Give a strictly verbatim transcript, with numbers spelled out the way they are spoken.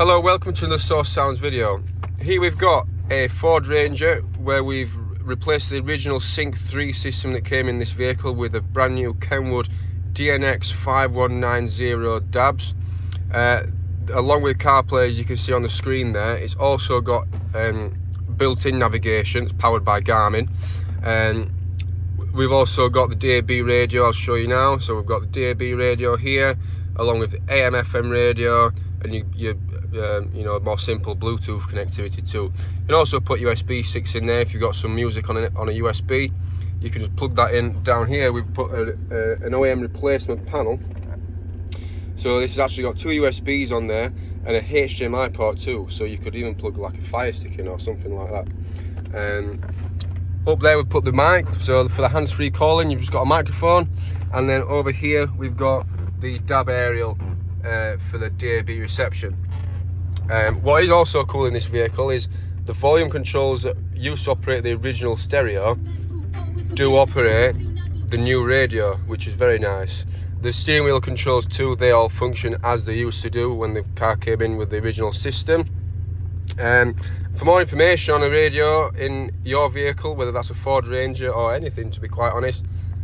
Hello, welcome to the Source Sounds video. Here we've got a Ford Ranger where we've replaced the original Sync three system that came in this vehicle with a brand new Kenwood D N X five one nine zero dabs. Uh, along with CarPlay, as you can see on the screen there, it's also got um, built-in navigation. It's powered by Garmin. Um, we've also got the D A B radio, I'll show you now. So we've got the D A B radio here, along with A M F M radio, and you, you, um, you know, more simple Bluetooth connectivity too. You can also put U S B six in there if you've got some music on a, on a U S B. You can just plug that in. Down here we've put a, a, an O E M replacement panel. So this has actually got two U S Bs on there and a H D M I port too. So you could even plug like a Fire Stick in or something like that. Um, up there we've put the mic. So for the hands-free calling, you've just got a microphone. And then over here we've got the D A B aerial uh, for the D A B reception. Um, what is also cool in this vehicle is the volume controls that used to operate the original stereo do operate the new radio, which is very nice. The steering wheel controls too, they all function as they used to do when the car came in with the original system. Um, for more information on a radio in your vehicle, whether that's a Ford Ranger or anything to be quite honest,